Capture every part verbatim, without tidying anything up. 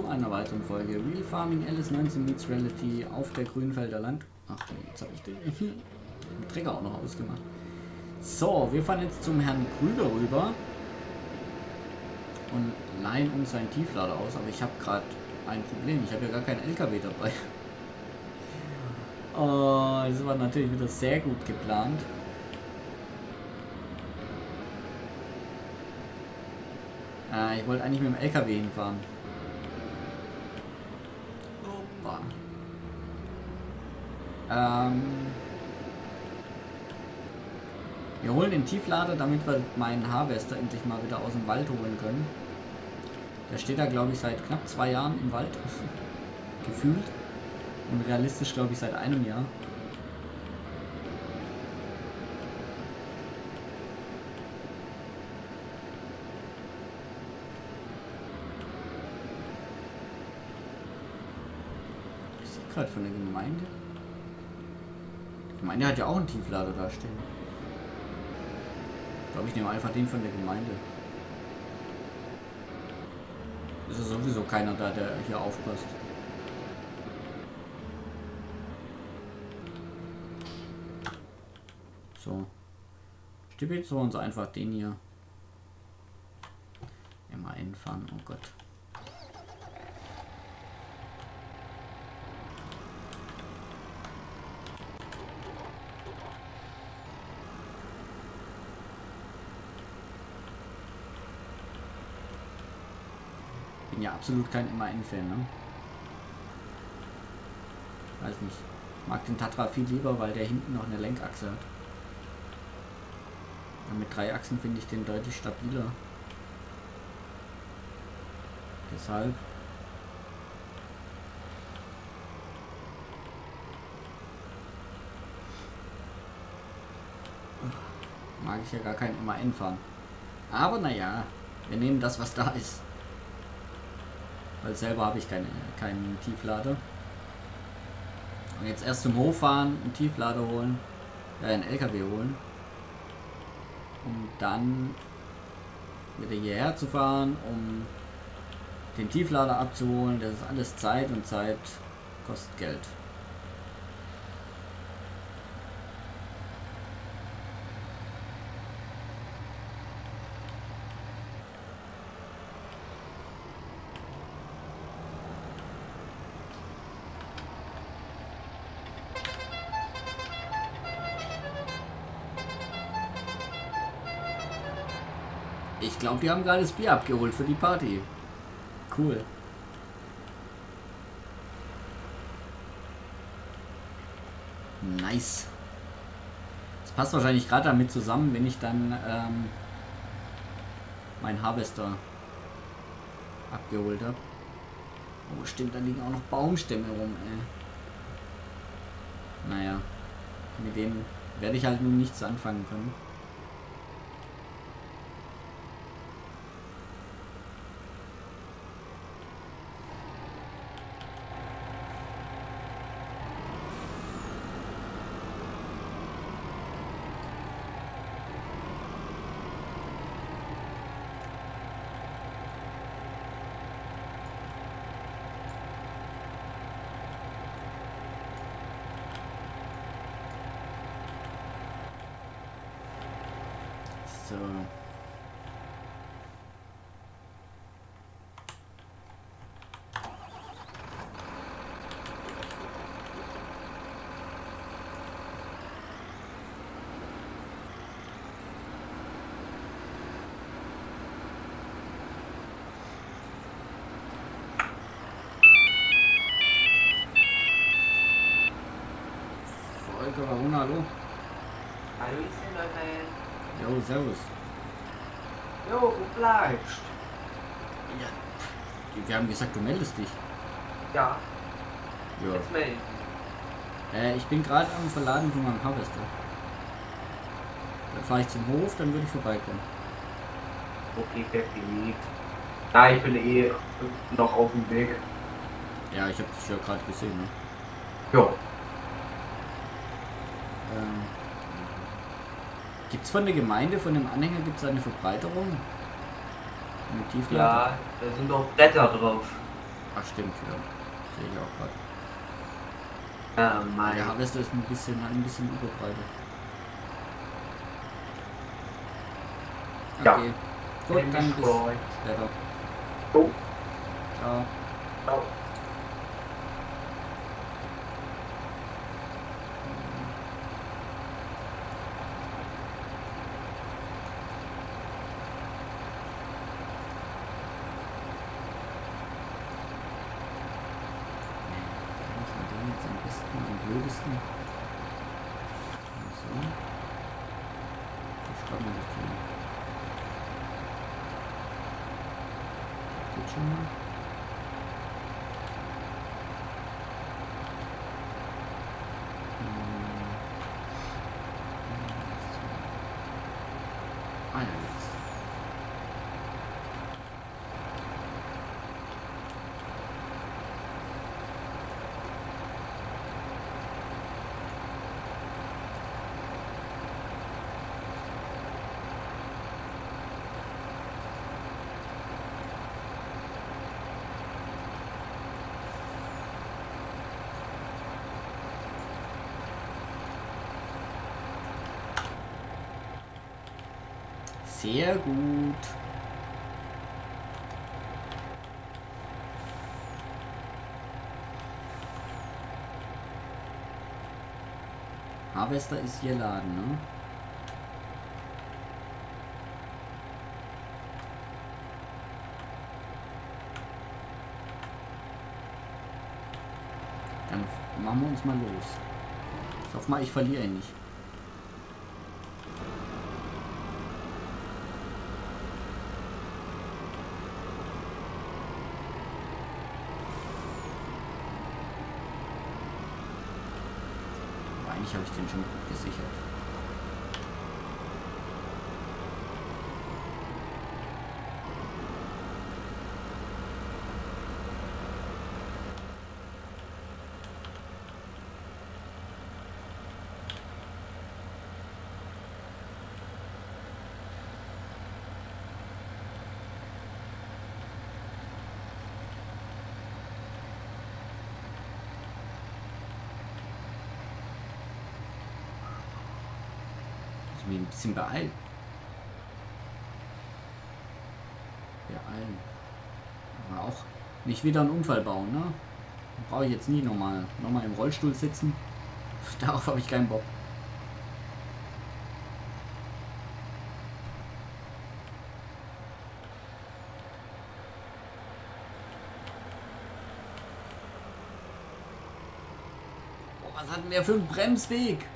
zu einer weiteren Folge Real Farming L S neunzehn meets Reality auf der Grünfelder Land. Ach nee, jetzt habe ich den, den Trigger auch noch ausgemacht. So, wir fahren jetzt zum Herrn Krüger rüber und leihen uns seinen Tieflader aus, aber ich habe gerade ein Problem. Ich habe ja gar keinen L K W dabei. Oh, das war natürlich wieder sehr gut geplant. Ah, ich wollte eigentlich mit dem L K W hinfahren. Opa. Ähm wir holen den Tieflader, damit wir meinen Harvester endlich mal wieder aus dem Wald holen können. Der steht da, glaube ich, seit knapp zwei Jahren im Wald. Gefühlt. Und realistisch, glaube ich, seit einem Jahr. Von der Gemeinde. Die Gemeinde hat ja auch einen Tieflader da stehen. Ich glaube, ich nehme einfach den von der Gemeinde. Es ist sowieso keiner da, der hier aufpasst. So. Stipp jetzt so uns einfach den hier. Immer einfahren, oh Gott. Ja, absolut kein M A N-Fan, ne? Weiß nicht. Mag den Tatra viel lieber, weil der hinten noch eine Lenkachse hat. Und mit drei Achsen finde ich den deutlich stabiler. Deshalb. Mag ich ja gar kein M A N fahren. Aber naja, wir nehmen das, was da ist. Weil selber habe ich keine, keinen Tieflader. Und jetzt erst zum Hof fahren, einen Tieflader holen, äh, einen L K W holen. Um dann wieder hierher zu fahren, um den Tieflader abzuholen. Das ist alles Zeit und Zeit kostet Geld. Ich glaube, die haben gerade das Bier abgeholt für die Party. Cool. Nice. Das passt wahrscheinlich gerade damit zusammen, wenn ich dann ähm, meinen Harvester abgeholt habe. Oh, stimmt, da liegen auch noch Baumstämme rum, ey. Naja, mit denen werde ich halt nun nichts anfangen können. So. Volker Varuna, hallo. Hallo, ich bin dabei. Jo, servus. Jo, wo bleibst? Ja, wir haben gesagt, du meldest dich. Ja. Jo. Jetzt melden. Äh, ich bin gerade am Verladen von meinem Harvester. Dann fahre ich zum Hof, dann würde ich vorbeikommen. Okay, definitiv. Na, ich bin eh noch auf dem Weg. Ja, ich habe dich ja gerade gesehen, ne? Jo. Ähm. Gibt es von der Gemeinde, von dem Anhänger, gibt es eine Verbreiterung? Mit Tieflader? Ja, da sind doch Bretter drauf. Ach stimmt, ja. Sehe ich auch gerade. Ja, mein. Der Harvester ist ein bisschen, ein bisschen überbreitet. Okay. Ja. Gut, dann bis später. Oh. Ciao. Ciao. Sehr gut. Harvester ist hier Laden, ne? Dann machen wir uns mal los. Ich hoffe mal, ich verliere ihn nicht. Habe ich den schon gut gesichert. Ein bisschen beeilen. Beeilen. Aber auch nicht wieder einen Unfall bauen, ne? Brauche ich jetzt nie nochmal. Nochmal im Rollstuhl sitzen. Darauf habe ich keinen Bock. Boah, was hat denn der für einen Bremsweg?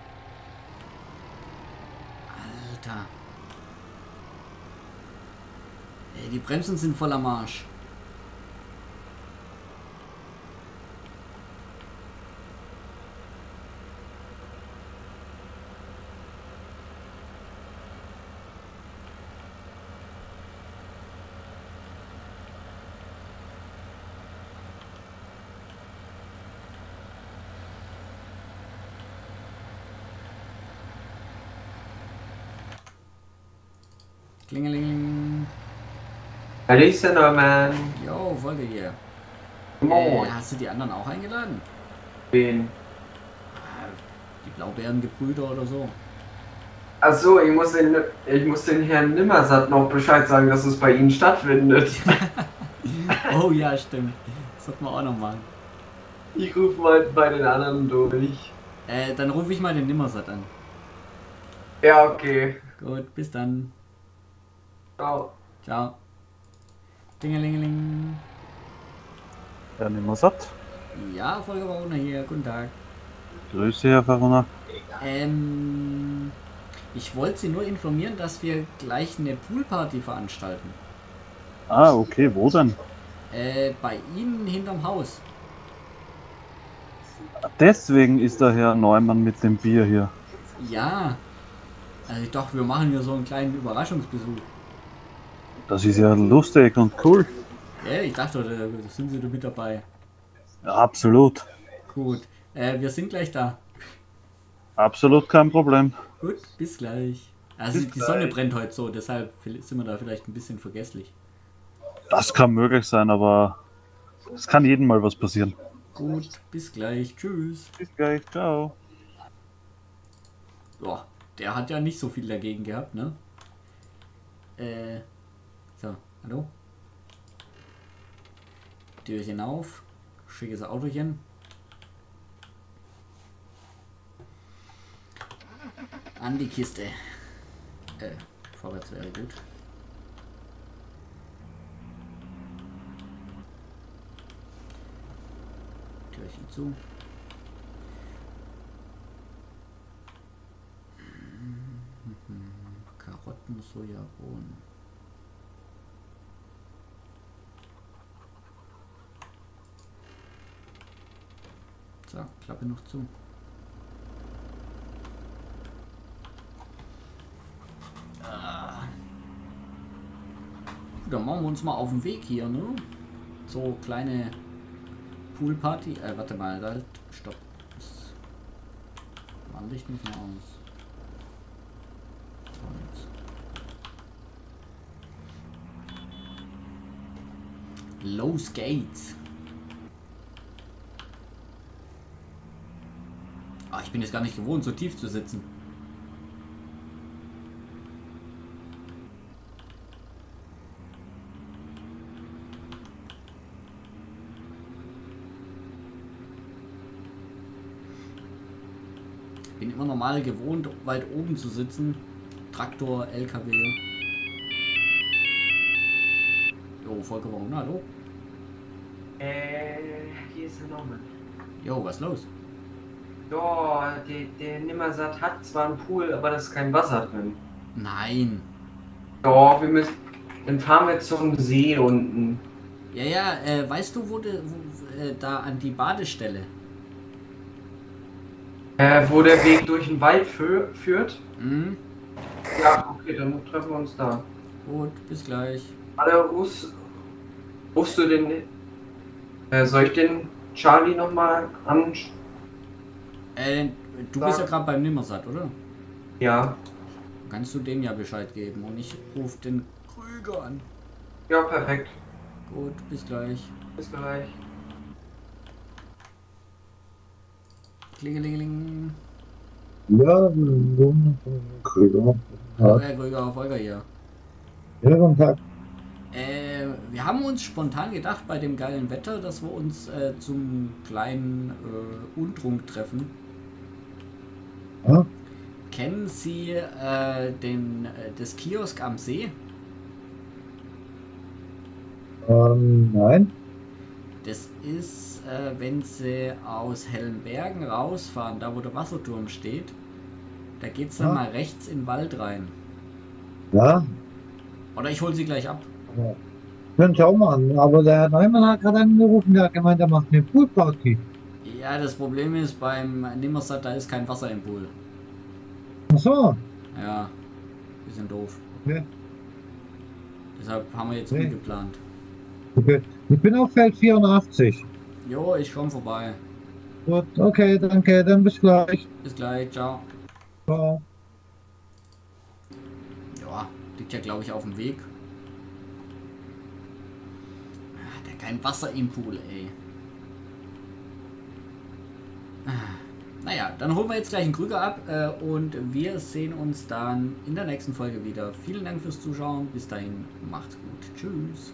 Ey, die Bremsen sind voller Marsch. Klingeling. Hallo Norman. Jo, Volker hier. Äh, hast du die anderen auch eingeladen? Wen? Die Blaubeerengebrüder oder so. Ach so, ich muss den, ich muss den Herrn Nimmersatt noch Bescheid sagen, dass es bei Ihnen stattfindet. Oh ja, stimmt. Das sollten wir auch noch machen. Ich rufe mal bei den anderen durch. Äh, dann rufe ich mal den Nimmersatt an. Ja, okay. Gut, bis dann. Ciao. Ciao. Dingelingeling. Herr Nimmersatt. Ja, Volker Varuna hier. Guten Tag. Grüße, Herr Varuna. Ähm, ich wollte Sie nur informieren, dass wir gleich eine Poolparty veranstalten. Ah, okay. Wo denn? Äh, bei Ihnen hinterm Haus. Deswegen ist der Herr Neumann mit dem Bier hier. Ja. Also ich dachte, wir machen hier so einen kleinen Überraschungsbesuch. Das ist ja lustig und cool. Ja, ich dachte, da sind Sie da mit dabei. Ja, absolut. Gut, äh, wir sind gleich da. Absolut kein Problem. Gut, bis gleich. Also bis die gleich. Sonne brennt heute so, deshalb sind wir da vielleicht ein bisschen vergesslich. Das kann möglich sein, aber Es kann jedem mal was passieren. Gut, bis gleich. Tschüss. Bis gleich. Ciao. Boah, der hat ja nicht so viel dagegen gehabt, ne? Äh. So, hallo? Türchen auf. Schickes Autochen. An die Kiste. Äh, vorwärts wäre gut. Türchen zu. Karotten, Sojabohnen. So, Klappe noch zu. Dann machen wir uns mal auf den Weg hier, ne? So kleine Poolparty. Äh, warte mal, da halt. Stopp. Das wandle ich nicht mehr aus. So, jetzt. Los geht's. Ah, ich bin jetzt gar nicht gewohnt, so tief zu sitzen. Bin immer normal gewohnt, weit oben zu sitzen. Traktor, L K W. Jo, Volker Varuna, hallo? Äh, hier ist der Norman. Jo, was ist los? Jo, der, der Nimmersatt hat zwar einen Pool, aber da ist kein Wasser drin. Nein. Jo, wir müssen... Dann fahren wir zum See unten. Ja, ja, äh, weißt du, wo, de, wo äh, da an die Badestelle... Äh, wo der Weg durch den Wald fü führt. Mhm. Ja, okay, dann treffen wir uns da. Gut, bis gleich. Hallo, rufst, rufst du den... Äh, soll ich den Charlie nochmal an... Äh, du da. Bist ja gerade beim Nimmersatt, oder? Ja. Kannst du dem ja Bescheid geben und ich ruf den Krüger an. Ja, perfekt. Gut, bis gleich. Bis gleich. Klingelingeling. Ja, Krüger. Hallo Herr Krüger, Volker hier. Ja, guten Tag. Äh, wir haben uns spontan gedacht, bei dem geilen Wetter, dass wir uns äh, zum kleinen äh, Untrunk treffen. Ja? Kennen Sie äh, den, äh, das Kiosk am See? Ähm, nein. Das ist, äh, wenn sie aus Helmbergen rausfahren, da wo der Wasserturm steht, da geht es dann ja mal rechts in den Wald rein. Ja. Oder ich hole sie gleich ab. Ja. Können Sie auch machen, aber der Herr Neumann hat gerade angerufen, der hat gemeint, er macht eine Poolparty. Ja, das Problem ist, beim Nimmersatt, da ist kein Wasser im Pool. Ach so. Ja, bisschen doof. Okay. Deshalb haben wir jetzt okay. umgeplant. Okay. Ich bin auf Feld vierundachtzig. Jo, ich komme vorbei. Gut, okay, danke, dann bis gleich. Bis gleich, ciao. Ciao. Ja, liegt ja glaube ich auf dem Weg. Hat ja kein Wasser im Pool, ey. Naja, dann holen wir jetzt gleich einen Krüger ab äh, und wir sehen uns dann in der nächsten Folge wieder. Vielen Dank fürs Zuschauen, bis dahin, macht's gut, tschüss.